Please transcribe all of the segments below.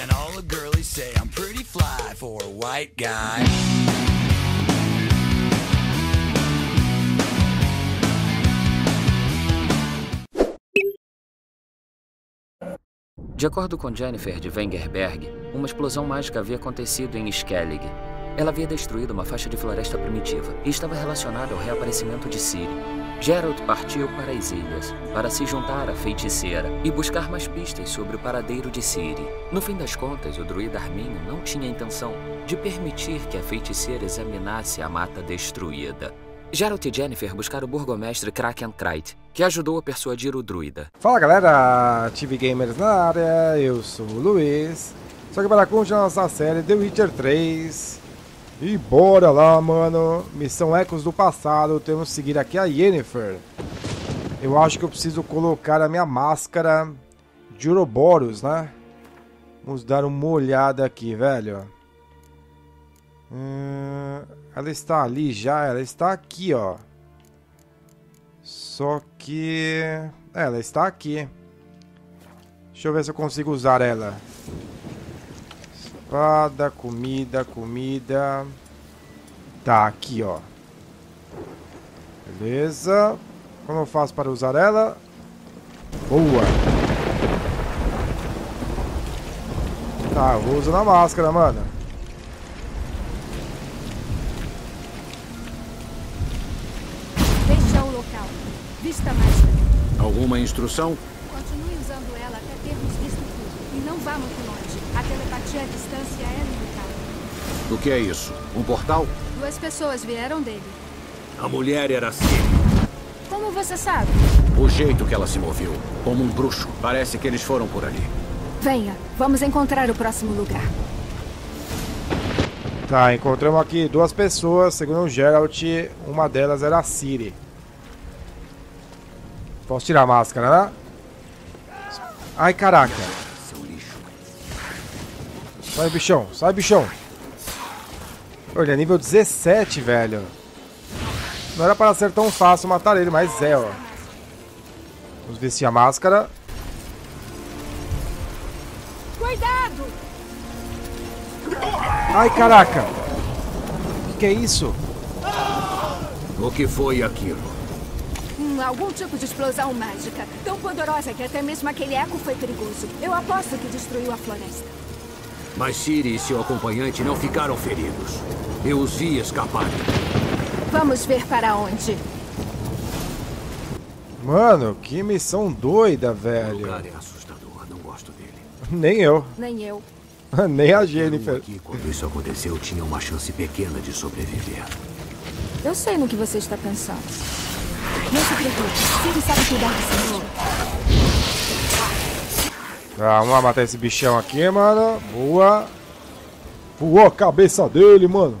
And all the girlies say I'm pretty fly for a white guy. De acordo com Yennefer de Vengerberg, uma explosão mágica havia acontecido em Skellig. Ela havia destruído uma faixa de floresta primitiva e estava relacionada ao reaparecimento de Ciri. Geralt partiu para as ilhas, para se juntar à feiticeira e buscar mais pistas sobre o paradeiro de Ciri. No fim das contas, o druida Arminio não tinha intenção de permitir que a feiticeira examinasse a mata destruída. Geralt e Yennefer buscaram o burgomestre Krakenkrait, que ajudou a persuadir o druida. Fala galera, TV Gamers na área, eu sou o Luiz. Só que para continuar nossa série The Witcher 3. E bora lá, mano. Missão Ecos do Passado, temos que seguir aqui a Yennefer. Eu acho que eu preciso colocar a minha máscara de Ouroboros, né? Vamos dar uma olhada aqui, velho. Ela está ali já, ela está aqui, ó. Só que... ela está aqui. Deixa eu ver se eu consigo usar ela. Espada, comida, comida. Tá, aqui, ó. Beleza. Como eu faço para usar ela? Boa. Tá, eu vou usar a máscara, mano. Alguma instrução? Continue usando ela até termos visto tudo. E não vá muito longe. A telepatia à distância é limitada. O que é isso? Um portal? Duas pessoas vieram dele. A mulher era assim. Como você sabe? O jeito que ela se moveu. Como um bruxo. Parece que eles foram por ali. Venha, vamos encontrar o próximo lugar. Tá, encontramos aqui duas pessoas. Segundo o Geralt, uma delas era a Ciri. Posso tirar a máscara, né? Ai, caraca. Sai, bichão. Sai, bichão. Olha, nível 17, velho. Não era para ser tão fácil matar ele, mas é, ó. Vamos vestir a máscara. Cuidado! Ai, caraca. O que é isso? O que foi aquilo? Algum tipo de explosão mágica, tão poderosa que até mesmo aquele eco foi perigoso. Eu aposto que destruiu a floresta. Mas Ciri e seu acompanhante não ficaram feridos. Eu os vi escapar. Vamos ver para onde. Mano, que missão doida, velho. O lugar é assustador, não gosto dele. Nem eu. Nem eu. Nem a Yennefer. Aqui, quando isso aconteceu, tinha uma chance pequena de sobreviver. Eu sei no que você está pensando. Não se preocupe, Ciri sabe cuidar do Senhor. Tá, vamos lá matar esse bichão aqui, mano. Boa. Voou a cabeça dele, mano.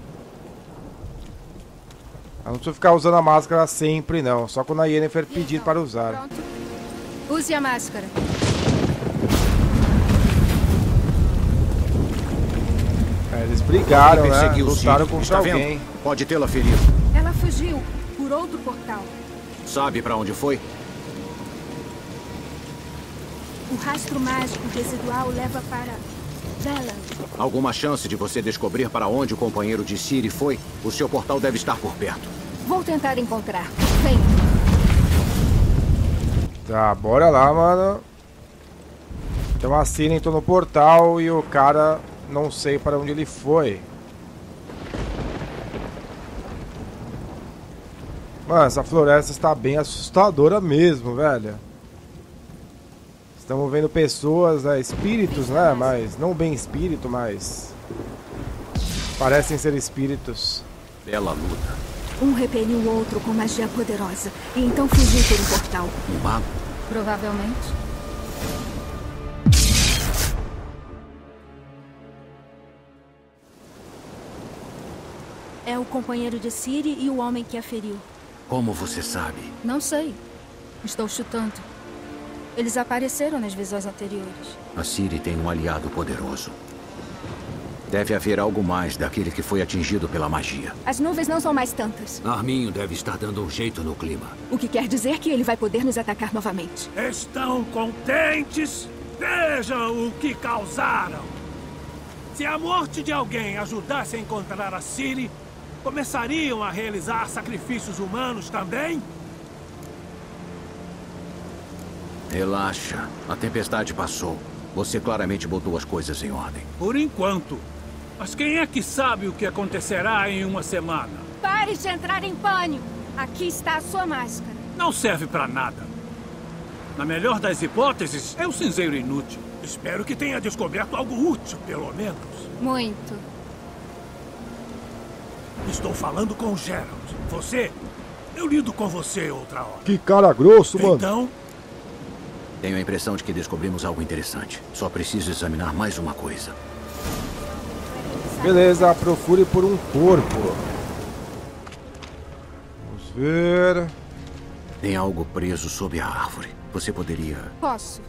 Eu não preciso ficar usando a máscara sempre, não. Só quando a Yennefer pedir então, para usar. Pronto. Use a máscara. É, eles brigaram, né? Lutaram contra alguém. Pode tê-la ferido. Ela fugiu por outro portal. Sabe pra onde foi? O rastro mágico residual leva para Bella. Alguma chance de você descobrir para onde o companheiro de Ciri foi? O seu portal deve estar por perto. Vou tentar encontrar. Vem. Tá, bora lá, mano. Então a Ciri entrou no portal e o cara não sei para onde ele foi. Mano, essa floresta está bem assustadora mesmo, velho. Estamos vendo pessoas, né? Espíritos, né? Mas não bem espírito, mas parecem ser espíritos. Bela luta. Um repeliu o outro com magia poderosa e então fugiu por um portal. Um mago? Provavelmente. É o companheiro de Ciri e o homem que a feriu. Como você sabe? Não sei. Estou chutando. Eles apareceram nas visões anteriores. A Ciri tem um aliado poderoso. Deve haver algo mais daquele que foi atingido pela magia. As nuvens não são mais tantas. Arminio deve estar dando um jeito no clima. O que quer dizer que ele vai poder nos atacar novamente. Estão contentes? Vejam o que causaram! Se a morte de alguém ajudasse a encontrar a Ciri, começariam a realizar sacrifícios humanos também? Relaxa. A tempestade passou. Você claramente botou as coisas em ordem. Por enquanto. Mas quem é que sabe o que acontecerá em uma semana? Pare de entrar em pânico. Aqui está a sua máscara. Não serve pra nada. Na melhor das hipóteses, é um cinzeiro inútil. Espero que tenha descoberto algo útil, pelo menos. Muito. Estou falando com o Geralt. Você? Eu lido com você outra hora. Que cara grosso, mano. Então? Tenho a impressão de que descobrimos algo interessante. Só preciso examinar mais uma coisa. Beleza, procure por um corpo. Vamos ver. Tem algo preso sob a árvore. Você poderia... Posso.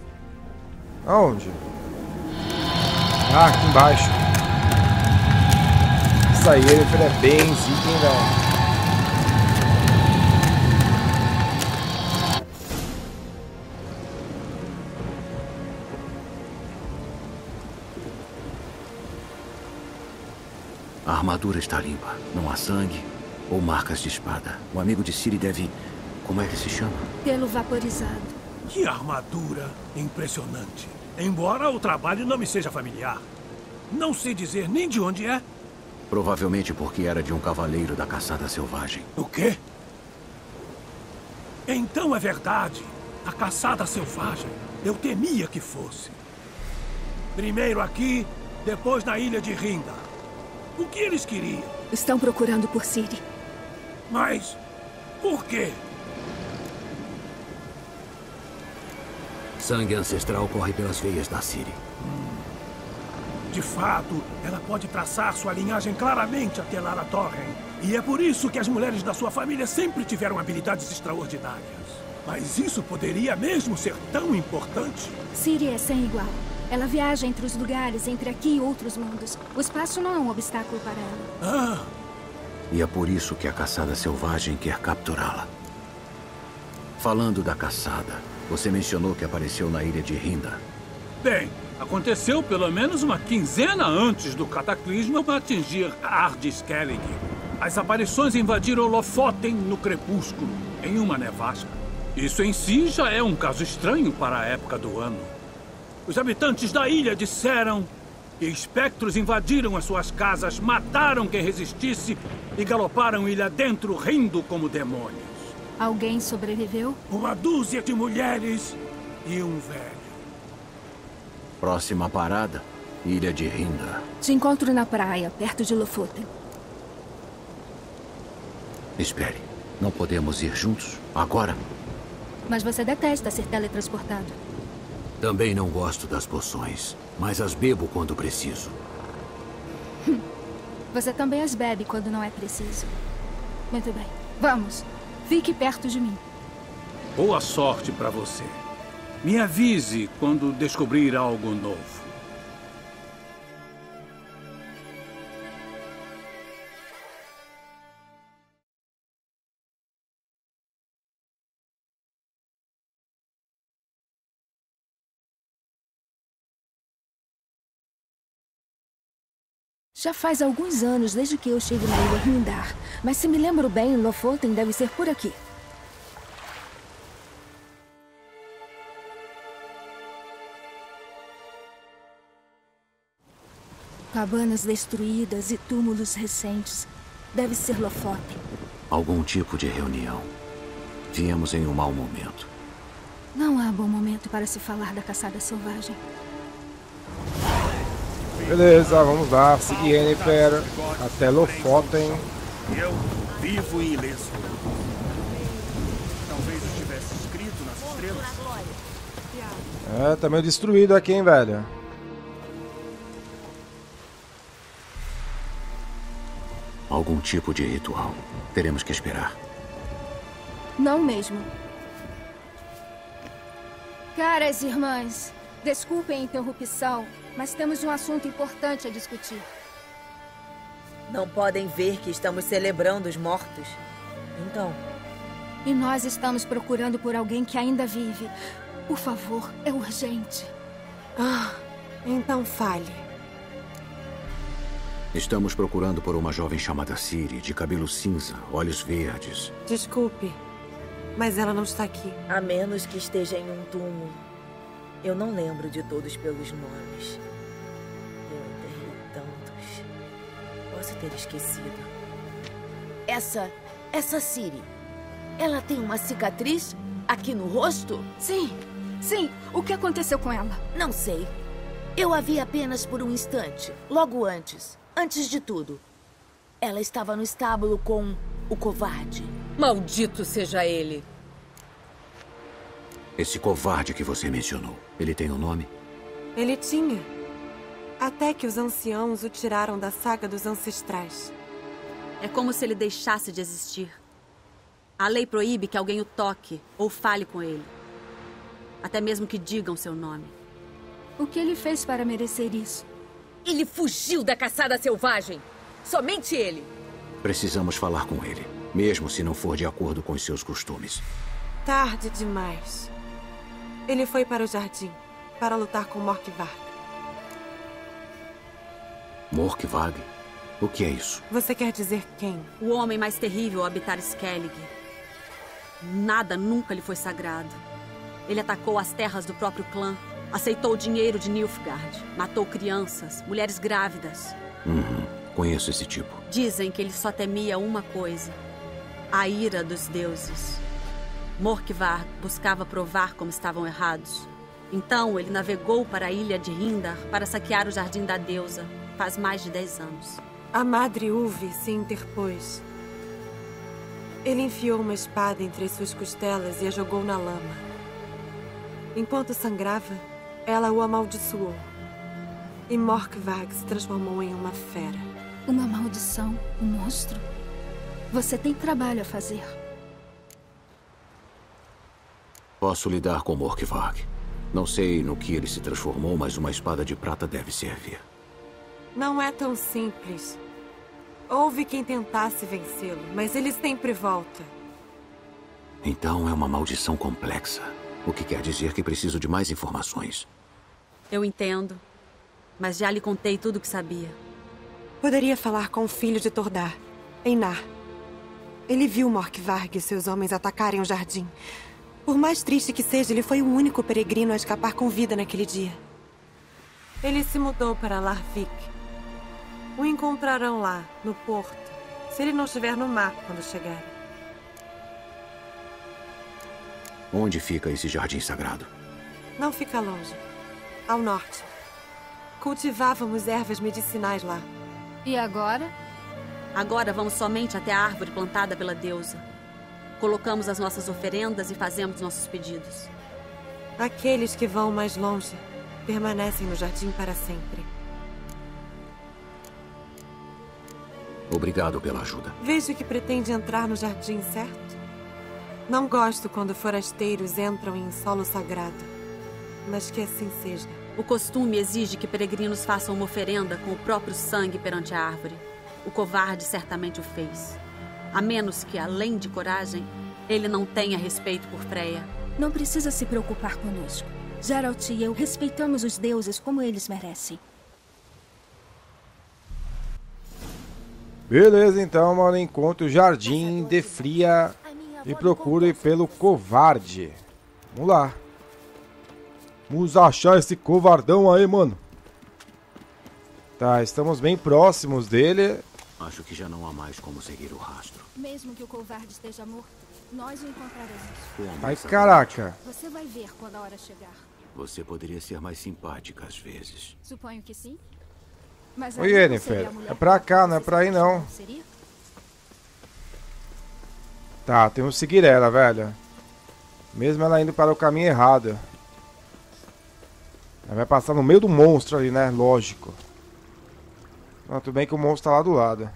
Aonde? Ah, aqui embaixo. Isso aí, ele é bem ziquem, não. A armadura está limpa. Não há sangue ou marcas de espada. O amigo de Ciri deve... Como é que se chama? Pelo vaporizado. Que armadura impressionante. Embora o trabalho não me seja familiar. Não sei dizer nem de onde é. Provavelmente porque era de um cavaleiro da caçada selvagem. O quê? Então é verdade. A caçada selvagem. Eu temia que fosse. Primeiro aqui, depois na ilha de Hindar. O que eles queriam? Estão procurando por Ciri. Mas... por quê? Sangue ancestral corre pelas veias da Ciri. De fato, ela pode traçar sua linhagem claramente até Lara Torren. E é por isso que as mulheres da sua família sempre tiveram habilidades extraordinárias. Mas isso poderia mesmo ser tão importante? Ciri é sem igual. Ela viaja entre os lugares, entre aqui e outros mundos. O espaço não é um obstáculo para ela. Ah! E é por isso que a caçada selvagem quer capturá-la. Falando da caçada, você mencionou que apareceu na ilha de Hindar. Bem, aconteceu pelo menos uma quinzena antes do cataclisma para atingir Ard Skellig. As aparições invadiram Lofoten no crepúsculo, em uma nevasca. Isso em si já é um caso estranho para a época do ano. Os habitantes da ilha disseram que espectros invadiram as suas casas, mataram quem resistisse e galoparam ilha dentro, rindo como demônios. Alguém sobreviveu? Uma dúzia de mulheres e um velho. Próxima parada, ilha de Hindar. Te encontro na praia, perto de Lofoten. Espere, não podemos ir juntos agora? Mas você detesta ser teletransportado. Também não gosto das poções, mas as bebo quando preciso. Você também as bebe quando não é preciso. Muito bem, vamos. Fique perto de mim. Boa sorte pra você. Me avise quando descobrir algo novo. Já faz alguns anos desde que eu estive na ilha Hindar, mas se me lembro bem, Lofoten deve ser por aqui. Cabanas destruídas e túmulos recentes. Deve ser Lofoten. Algum tipo de reunião. Viemos em um mau momento. Não há bom momento para se falar da caçada selvagem. Beleza, vamos lá, seguir Yennefer até Lofoten. Eu vivo e ileso. Talvez eu tivesse escrito nas estrelas. É, tá meio destruído aqui, hein, velho. Algum tipo de ritual. Teremos que esperar. Não mesmo. Caras irmãs, desculpem a interrupção. Mas temos um assunto importante a discutir. Não podem ver que estamos celebrando os mortos. Então... E nós estamos procurando por alguém que ainda vive. Por favor, é urgente. Ah, então fale. Estamos procurando por uma jovem chamada Ciri, de cabelo cinza, olhos verdes. Desculpe, mas ela não está aqui. A menos que esteja em um túmulo. Eu não lembro de todos pelos nomes. Eu enterrei tantos. Posso ter esquecido. Essa Ciri, ela tem uma cicatriz aqui no rosto? Sim. O que aconteceu com ela? Não sei. Eu a vi apenas por um instante, logo antes de tudo. Ela estava no estábulo com o covarde. Maldito seja ele! Esse covarde que você mencionou, ele tem um nome? Ele tinha. Até que os anciãos o tiraram da saga dos ancestrais. É como se ele deixasse de existir. A lei proíbe que alguém o toque ou fale com ele. Até mesmo que digam seu nome. O que ele fez para merecer isso? Ele fugiu da caçada selvagem! Somente ele! Precisamos falar com ele, mesmo se não for de acordo com os seus costumes. Tarde demais. Ele foi para o jardim, para lutar com Morkvarg. Morkvarg? O que é isso? Você quer dizer quem? O homem mais terrível a habitar Skellig. Nada nunca lhe foi sagrado. Ele atacou as terras do próprio clã. Aceitou o dinheiro de Nilfgaard. Matou crianças, mulheres grávidas. Conheço esse tipo. Dizem que ele só temia uma coisa. A ira dos deuses. Morkvarg buscava provar como estavam errados. Então ele navegou para a ilha de Hindar para saquear o jardim da deusa. Faz mais de 10 anos. A Madre Ulve se interpôs. Ele enfiou uma espada entre as suas costelas e a jogou na lama. Enquanto sangrava, ela o amaldiçoou. E Morkvarg se transformou em uma fera. Uma maldição? Um monstro? Você tem trabalho a fazer. Posso lidar com Morkvarg. Não sei no que ele se transformou, mas uma espada de prata deve servir. Não é tão simples. Houve quem tentasse vencê-lo, mas ele sempre volta. Então é uma maldição complexa. O que quer dizer que preciso de mais informações. Eu entendo, mas já lhe contei tudo o que sabia. Poderia falar com o filho de Tordar, Einar. Ele viu Morkvarg e seus homens atacarem o jardim. Por mais triste que seja, ele foi o único peregrino a escapar com vida naquele dia. Ele se mudou para Larvik. O encontrarão lá, no porto, se ele não estiver no mar quando chegar. Onde fica esse jardim sagrado? Não fica longe. Ao norte. Cultivávamos ervas medicinais lá. E agora? Agora vamos somente até a árvore plantada pela deusa. Colocamos as nossas oferendas e fazemos nossos pedidos. Aqueles que vão mais longe permanecem no jardim para sempre. Obrigado pela ajuda. Vejo que pretende entrar no jardim, certo? Não gosto quando forasteiros entram em solo sagrado, mas que assim seja. O costume exige que peregrinos façam uma oferenda com o próprio sangue perante a árvore. O covarde certamente o fez. A menos que, além de coragem, ele não tenha respeito por Freya. Não precisa se preocupar conosco. Geralt e eu respeitamos os deuses como eles merecem. Beleza, então, mano, encontro o Jardim de Freya. E procure pelo covarde. Vamos lá. Vamos achar esse covardão aí, mano. Tá, estamos bem próximos dele. Acho que já não há mais como seguir o rastro. Mesmo que o covarde esteja morto, nós o encontraremos. Ai, caraca. Você vai ver quando a hora chegar. Você poderia ser mais simpática às vezes. Suponho que sim. Mas oi, Yennefer. É pra cá, não é pra aí não. Seria? Tá, temos que seguir ela, velho. Mesmo ela indo para o caminho errado. Ela vai passar no meio do monstro ali, né? Lógico. Ah, tudo bem que o monstro tá lá do lado.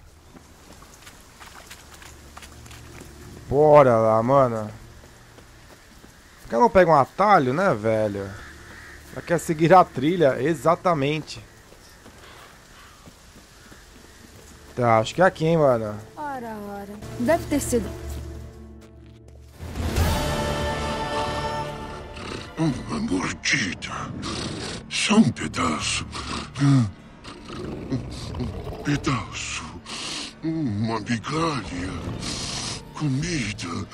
Bora lá, mano. Por que ela não pega um atalho, né, velho? Ela quer seguir a trilha, exatamente. Tá, acho que é aqui, hein, mano. Ora. Deve ter sido... Uma mordida. Só um pedaço. pedaço, uma migalha, comida,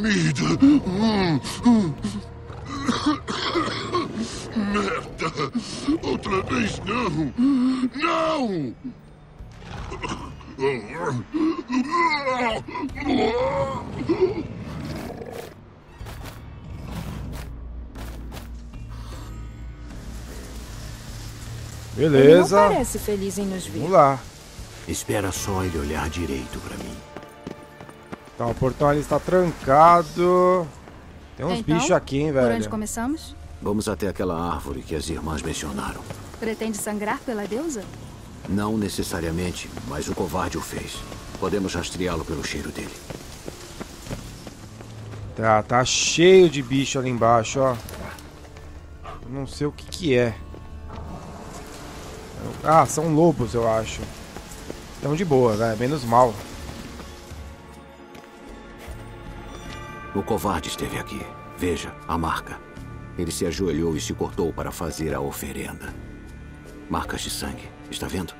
merda, outra vez não, não! Beleza. Ele não parece feliz em nos ver. Vamos lá. Espera só ele olhar direito pra mim. Tá, o portão ali está trancado. Tem uns bichos aqui, hein, velho. Por onde começamos? Vamos até aquela árvore que as irmãs mencionaram. Pretende sangrar pela deusa? Não necessariamente, mas o covarde o fez. Podemos rastreá-lo pelo cheiro dele. Tá, tá cheio de bicho ali embaixo, ó. Não sei o que que é. Ah, são lobos, eu acho. Então de boa, né? Menos mal. O covarde esteve aqui. Veja, a marca. Ele se ajoelhou e se cortou para fazer a oferenda. Marcas de sangue. Está vendo?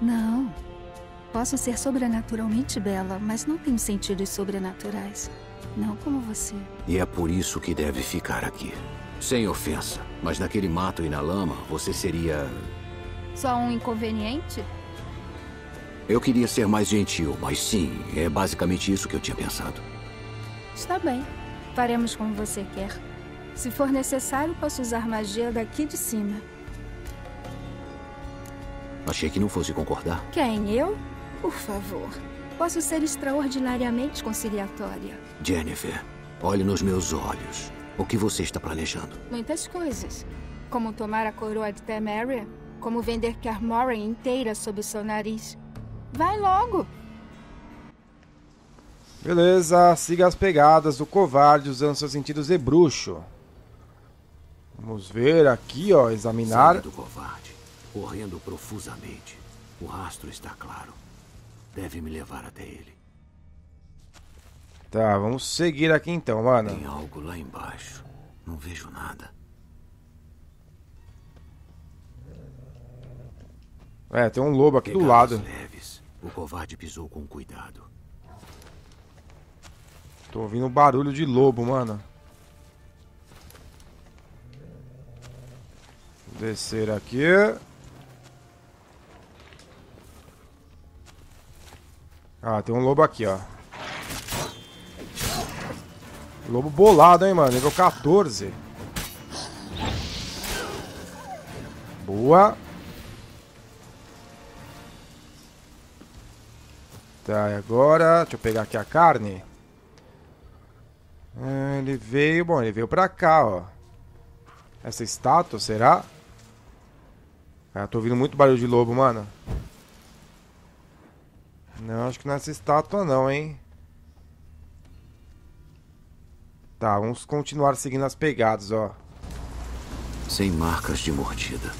Não. Posso ser sobrenaturalmente bela, mas não tenho sentidos sobrenaturais. Não como você. E é por isso que deve ficar aqui. Sem ofensa, mas naquele mato e na lama, você seria... Só um inconveniente? Eu queria ser mais gentil, mas sim, é basicamente isso que eu tinha pensado. Está bem. Faremos como você quer. Se for necessário, posso usar magia daqui de cima. Achei que não fosse concordar. Quem? Eu? Por favor. Posso ser extraordinariamente conciliatória. Yennefer, olhe nos meus olhos. O que você está planejando? Muitas coisas. Como tomar a coroa de Temeria. Como vender Carmoran inteira sob o seu nariz. Vai logo! Beleza, siga as pegadas do covarde usando seus sentidos de bruxo. Vamos ver aqui, ó, examinar... Sangue do covarde. Correndo profusamente. O rastro está claro. Deve me levar até ele. Tá, vamos seguir aqui então, mano. Tem algo lá embaixo. Não vejo nada. É, tem um lobo aqui do lado. Leves. O covarde pisou com cuidado. Tô ouvindo um barulho de lobo, mano. Vou descer aqui. Ah, tem um lobo aqui, ó. Lobo bolado, hein, mano. Nível 14. Boa. Tá, e agora... Deixa eu pegar aqui a carne. Ele veio... Bom, ele veio pra cá, ó. Essa estátua, será? Ah, tô ouvindo muito barulho de lobo, mano. Não, acho que não é essa estátua não, hein? Tá, vamos continuar seguindo as pegadas, ó. Sem marcas de mordida.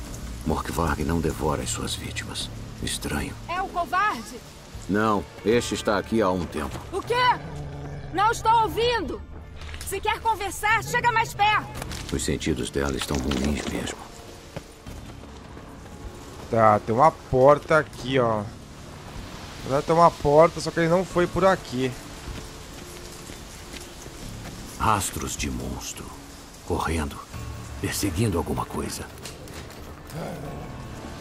Morkvarg não devora as suas vítimas. Estranho. É o covarde? Não, este está aqui há um tempo. O quê? Não estou ouvindo! Se quer conversar, chega mais perto! Os sentidos dela estão ruins mesmo. Tá, tem uma porta aqui, ó. Vai ter uma porta, só que ele não foi por aqui. Rastros de monstro. Correndo. Perseguindo alguma coisa.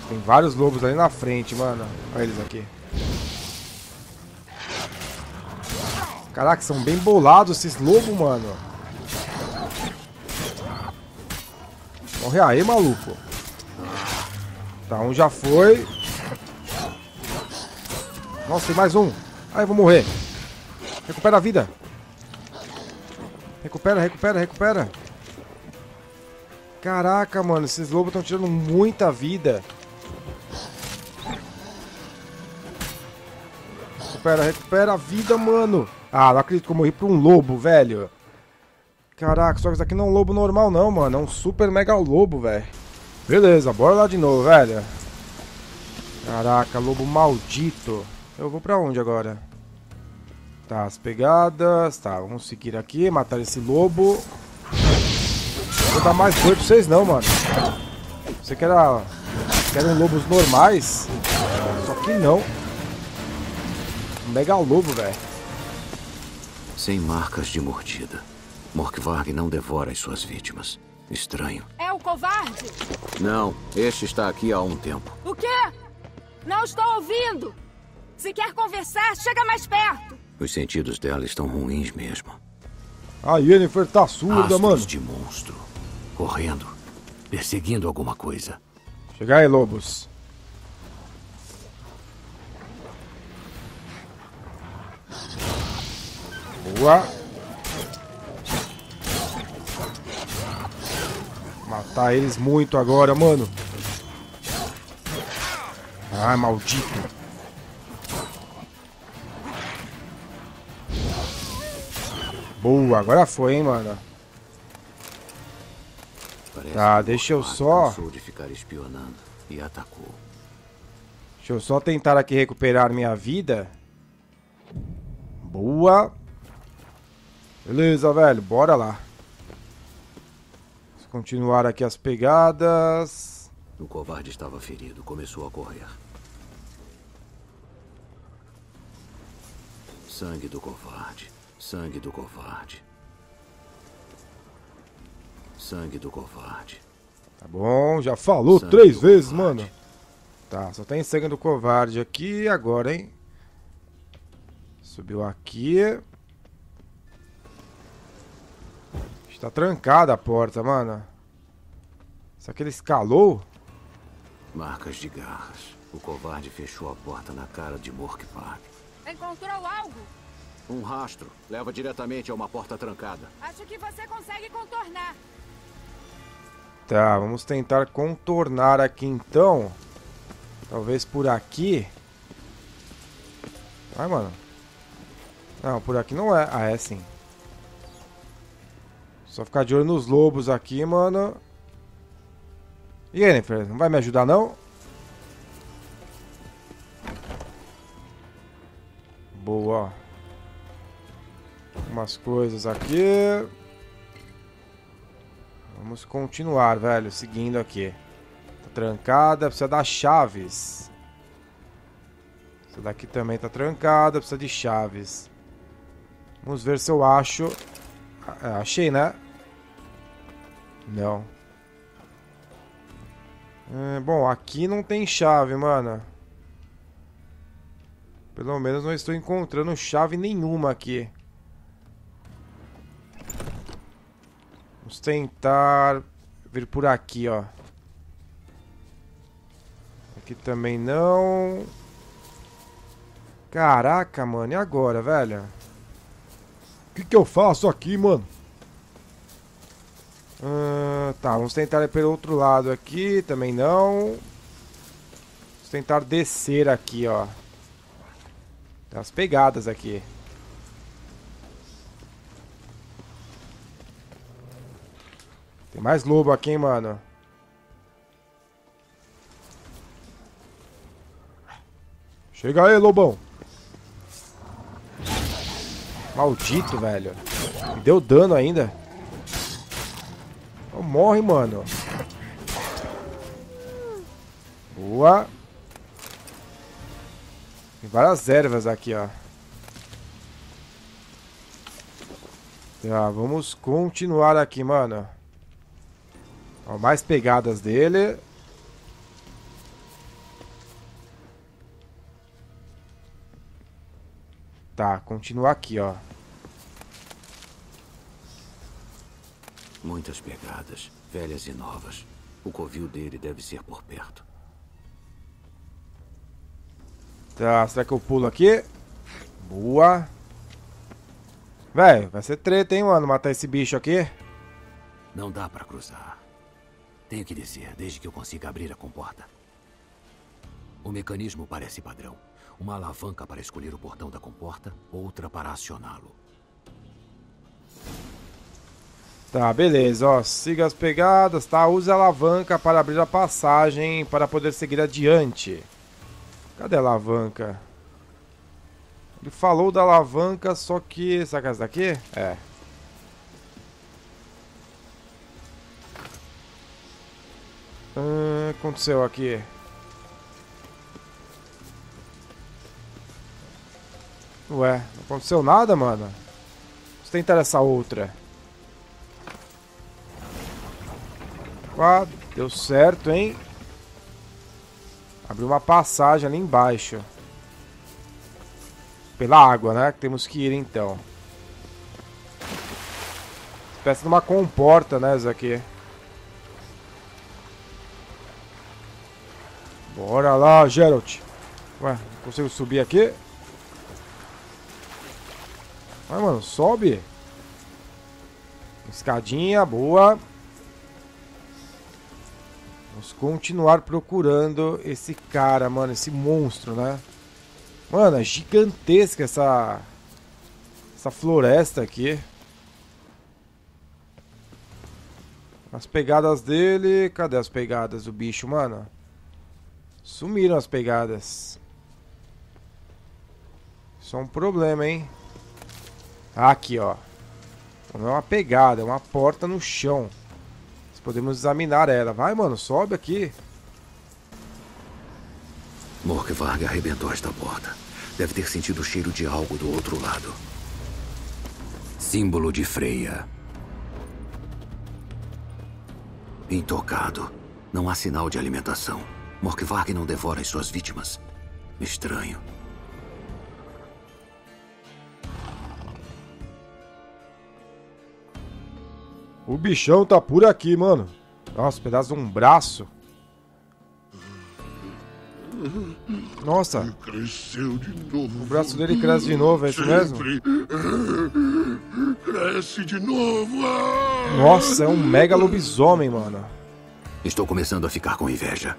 Tem vários lobos ali na frente, mano. Olha eles aqui. Caraca, são bem bolados esses lobos, mano. Morre aí, maluco. Tá, um já foi. Nossa, tem mais um. Ai, eu vou morrer. Recupera a vida. Recupera. Caraca, mano. Esses lobos estão tirando muita vida. Recupera a vida, mano. Ah, não acredito que eu morri pra um lobo, velho. Caraca, só que isso aqui não é um lobo normal não, mano. É um super mega lobo, velho. Beleza, bora lá de novo, velho. Caraca, lobo maldito. Eu vou pra onde agora? Tá, as pegadas. Tá, vamos seguir aqui, matar esse lobo. Vou dar mais dois pra vocês não, mano. Vocês querem lobos normais? aqui não. Um mega lobo, velho. Sem marcas de mordida. Morkvarg não devora as suas vítimas. Estranho. É o covarde? Não, este está aqui há um tempo. O quê? Não estou ouvindo. Se quer conversar, chega mais perto. Os sentidos dela estão ruins mesmo. A Yennefer tá surda, astros, mano. De monstro. Correndo. Perseguindo alguma coisa. Chega aí, lobos. Boa. Matar eles muito agora, mano. Ah, maldito. Boa, agora foi, hein, mano. Tá, deixa eu só... Deixa eu só tentar aqui recuperar minha vida. Boa. Beleza, velho. Bora lá. Vamos continuar aqui as pegadas. O covarde estava ferido. Começou a correr. Sangue do covarde. Sangue do covarde. Sangue do covarde. Tá bom, já falou sangue 3 vezes, covarde. Mano. Tá, só tem sangue do covarde aqui agora, hein? Subiu aqui. Tá trancada a porta, mano. Será que ele escalou? Marcas de garras. O covarde fechou a porta na cara de Morkvarg. Encontrou algo? Um rastro. Leva diretamente a uma porta trancada. Acho que você consegue contornar. Tá, vamos tentar contornar aqui então. Talvez por aqui. Vai, mano. Não, por aqui não é. Ah, é sim. Só ficar de olho nos lobos aqui, mano. Yennefer, não vai me ajudar, não? Boa. Umas coisas aqui. Vamos continuar, velho, seguindo aqui. Tá trancada, precisa das chaves. Essa daqui também tá trancada, precisa de chaves. Vamos ver se eu acho... Achei, né? Não. Bom, aqui não tem chave, mano. Pelo menos não estou encontrando chave nenhuma aqui. Vamos tentar vir por aqui, ó. Aqui também não. Caraca, mano. E agora, velho? O que eu faço aqui, mano? Tá, vamos tentar ir pelo outro lado aqui. Também não. Vamos tentar descer aqui, ó. Tem as pegadas aqui. Tem mais lobo aqui, hein, mano? Chega aí, lobão. Maldito, velho. Me deu dano ainda. Não morre, mano. Boa. Tem várias ervas aqui, ó. Tá, vamos continuar aqui, mano. Ó, mais pegadas dele. Tá, continuar aqui, ó. Muitas pegadas, velhas e novas. O covil dele deve ser por perto. Tá, será que eu pulo aqui? Boa. Velho, vai ser treta, hein, mano, matar esse bicho aqui. Não dá pra cruzar. Tenho que descer, desde que eu consiga abrir a comporta. O mecanismo parece padrão. Uma alavanca para escolher o portão da comporta, outra para acioná-lo. Tá, beleza, ó, siga as pegadas, tá? Use a alavanca para abrir a passagem para poder seguir adiante. Cadê a alavanca? Ele falou da alavanca, só que... Será que é essa daqui? É. O que aconteceu aqui? Ué, não aconteceu nada, mano. Vamos tentar essa outra. Ah, deu certo, hein? Abriu uma passagem ali embaixo. Pela água, né? Que temos que ir, então. Peça de uma comporta, né, isso aqui. Bora lá, Geralt. Ué, não consigo subir aqui? Vai, mano, sobe. Escadinha, boa. Vamos continuar procurando esse cara, mano, esse monstro, né? Mano, é gigantesca essa floresta aqui. As pegadas dele... Cadê as pegadas do bicho, mano? Sumiram as pegadas. Isso é um problema, hein? Aqui, ó. Não é uma pegada, é uma porta no chão. Nós podemos examinar ela. Vai, mano, sobe aqui. Morkvarg arrebentou esta porta. Deve ter sentido o cheiro de algo do outro lado. Símbolo de Freya. Intocado. Não há sinal de alimentação. Morkvarg não devora as suas vítimas. Estranho. O bichão tá por aqui, mano. Nossa, pedaço de um braço. Nossa. Cresceu de novo. O braço dele cresce de novo, é isso mesmo? Cresce de novo. Nossa, é um mega lobisomem, mano. Estou começando a ficar com inveja.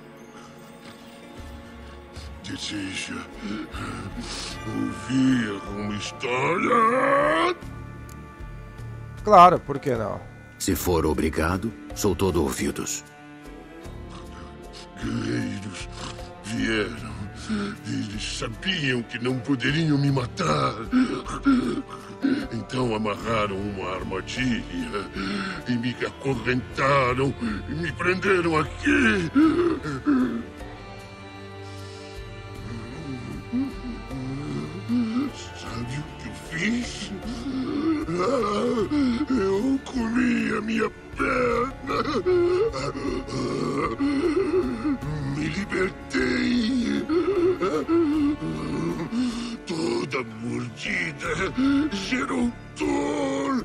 Deseja ouvir uma história? Claro, por que não? Se for obrigado, sou todo ouvidos. Guerreiros vieram. Eles sabiam que não poderiam me matar. Então amarraram uma armadilha e me acorrentaram e me prenderam aqui. Sabe o que eu fiz? Eu comi a minha perna. Me libertei. Toda mordida gerou dor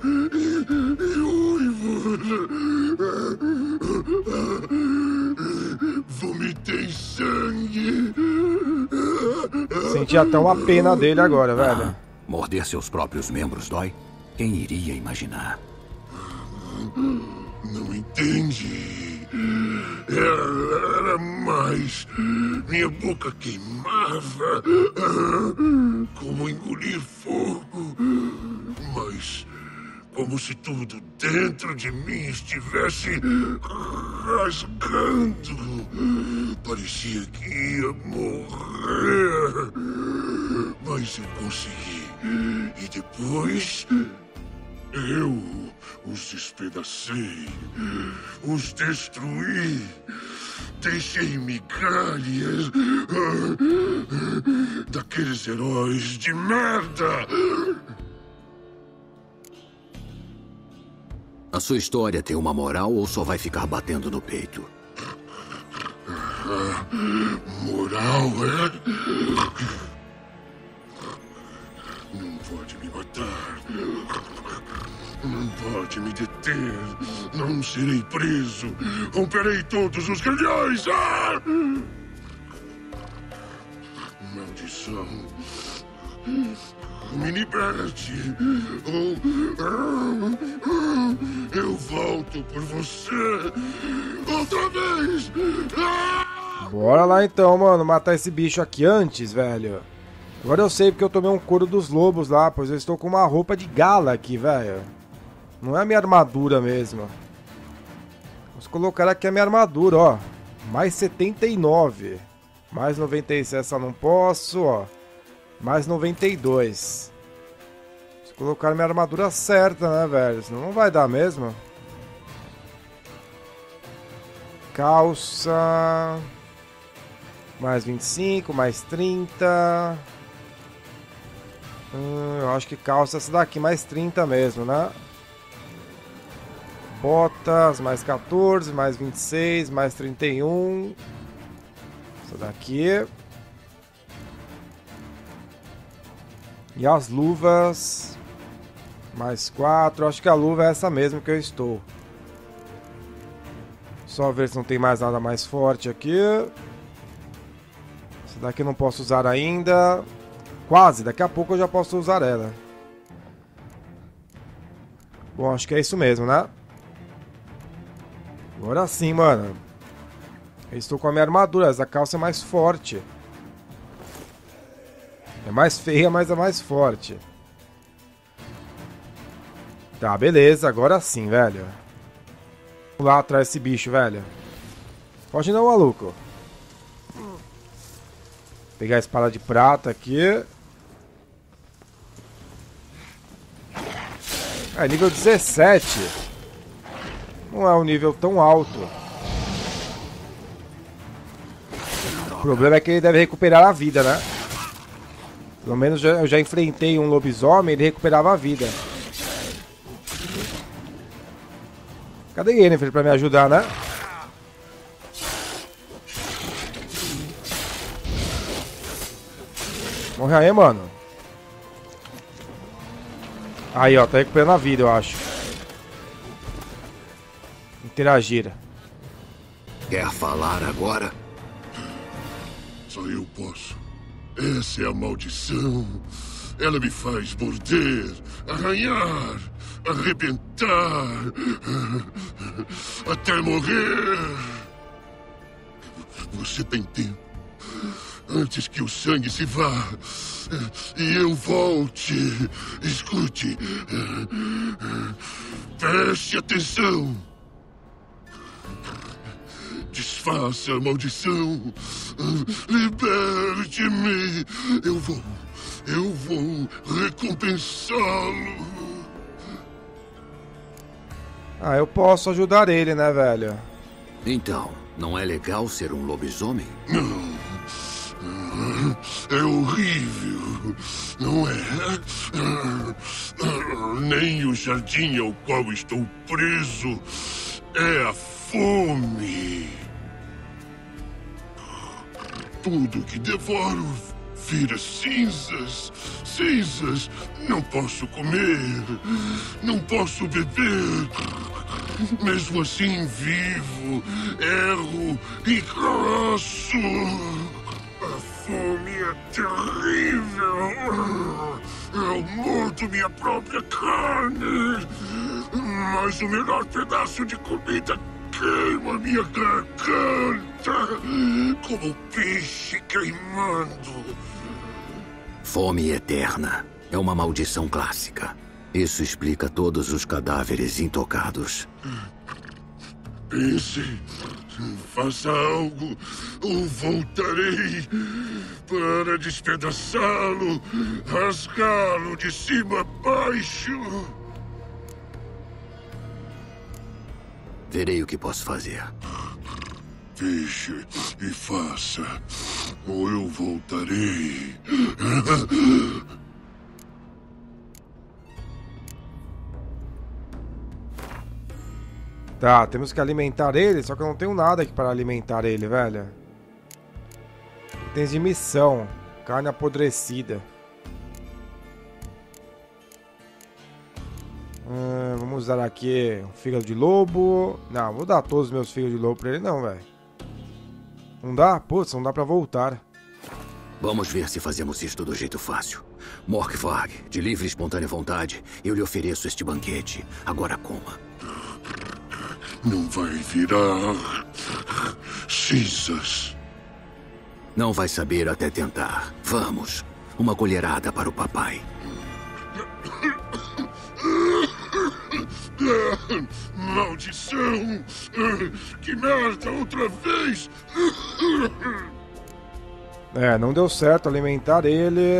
e uivos. Vomitei sangue. Senti até uma pena dele agora, velho. Morder seus próprios membros dói? Quem iria imaginar? Não entendi. Era mais. Minha boca queimava. Como engolir fogo. Mas como se tudo dentro de mim estivesse rasgando. Parecia que ia morrer. Mas eu consegui. E depois... eu os despedacei, os destruí, deixei migalhas daqueles heróis de merda. A sua história tem uma moral ou só vai ficar batendo no peito? Moral, é? Não pode me matar. Não pode me deter. Não serei preso. Romperei todos os grilhões. Ah! Maldição. Me liberte. Eu volto por você. Outra vez. Ah! Bora lá então, mano. Matar esse bicho aqui antes, velho. Agora eu sei porque eu tomei um couro dos lobos lá, pois eu estou com uma roupa de gala aqui, velho. Não é a minha armadura mesmo. Vamos colocar aqui a minha armadura, ó. Mais 79. Mais 96, essa não posso, ó. Mais 92. Vamos colocar a minha armadura certa, né, velho? Senão não vai dar mesmo. Calça... mais 25, mais 30. Eu acho que calça essa daqui, mais 30 mesmo, né? Botas, mais 14, mais 26, mais 31. Essa daqui. E as luvas, mais 4. Acho que a luva é essa mesmo que eu estou. Só ver se não tem mais nada mais forte aqui. Essa daqui eu não posso usar ainda. Quase, daqui a pouco eu já posso usar ela. Bom, acho que é isso mesmo, né? Agora sim, mano. Eu estou com a minha armadura, essa calça é mais forte. É mais feia, mas é mais forte. Tá, beleza, agora sim, velho. Vamos lá atrás desse bicho, velho. Pode não, maluco. Pegar a espada de prata aqui. É nível 17. Não é um nível tão alto. O problema é que ele deve recuperar a vida, né? Pelo menos eu já enfrentei um lobisomem e ele recuperava a vida. Cadê Yennefer pra me ajudar, né? Morre aí, mano. Aí, ó, tá recuperando a vida, eu acho. Interagir. Quer falar agora? Só eu posso. Essa é a maldição. Ela me faz morder, arranhar, arrebentar, até morrer. Você tem tempo. Antes que o sangue se vá e eu volte. Escute. Preste atenção. Desfaça a maldição. Liberte-me. Eu vou recompensá-lo. Ah, eu posso ajudar ele, né, velho? Então, não é legal ser um lobisomem? Não. É horrível, não é? Nem o jardim ao qual estou preso é a fome. Tudo que devoro vira cinzas. Cinzas, não posso comer, não posso beber. Mesmo assim vivo, erro e grosso. A fome é terrível. Eu mordo minha própria carne. Mas o menor pedaço de comida queima minha garganta, como peixe queimando. Fome eterna é uma maldição clássica. Isso explica todos os cadáveres intocados. Pense. Faça algo ou voltarei para despedaçá-lo, rasgá-lo de cima a baixo. Verei o que posso fazer. Deixe e faça, ou eu voltarei. Tá, temos que alimentar ele, só que eu não tenho nada aqui para alimentar ele, velho. Itens de missão. Carne apodrecida. Vamos usar aqui um fígado de lobo. Não, vou dar todos os meus fígados de lobo pra ele não, velho. Não dá? Putz, não dá pra voltar. Vamos ver se fazemos isto do jeito fácil. Morkvarg, de livre e espontânea vontade, eu lhe ofereço este banquete. Agora coma. Não vai virar cinzas. Não vai saber até tentar. Vamos. Uma colherada para o papai. Maldição! Que merda, outra vez! É, não deu certo alimentar ele.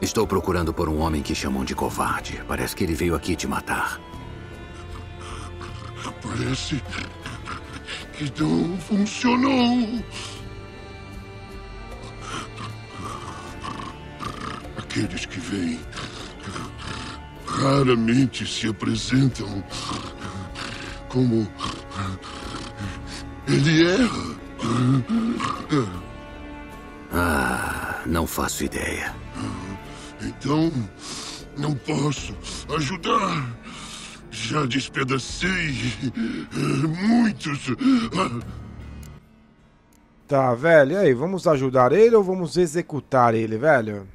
Estou procurando por um homem que chamam de covarde. Parece que ele veio aqui te matar. Parece que não funcionou. aqueles que vêm raramente se apresentam como ele erra. Ah, não faço ideia. Então, não posso ajudar. Já despedacei muitos. Tá, velho. E aí, vamos ajudar ele ou vamos executar ele, velho?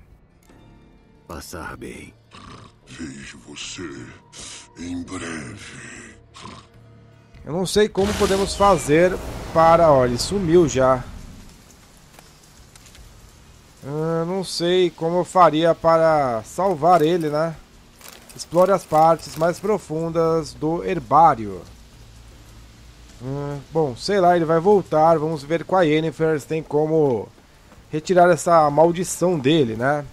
Passar bem. Vejo você em breve. Eu não sei como podemos fazer para... Olha, ele sumiu já. Não sei como eu faria para salvar ele, né? Explore as partes mais profundas do herbário. Bom, sei lá, ele vai voltar. Vamos ver com a Yennefer se tem como retirar essa maldição dele, né?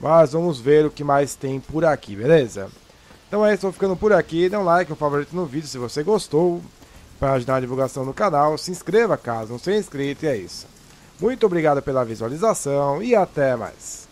Mas vamos ver o que mais tem por aqui, beleza? Então é isso, vou ficando por aqui. Dê um like, um favorito no vídeo se você gostou. Para ajudar a divulgação do canal, se inscreva caso não seja inscrito. E é isso. Muito obrigado pela visualização e até mais.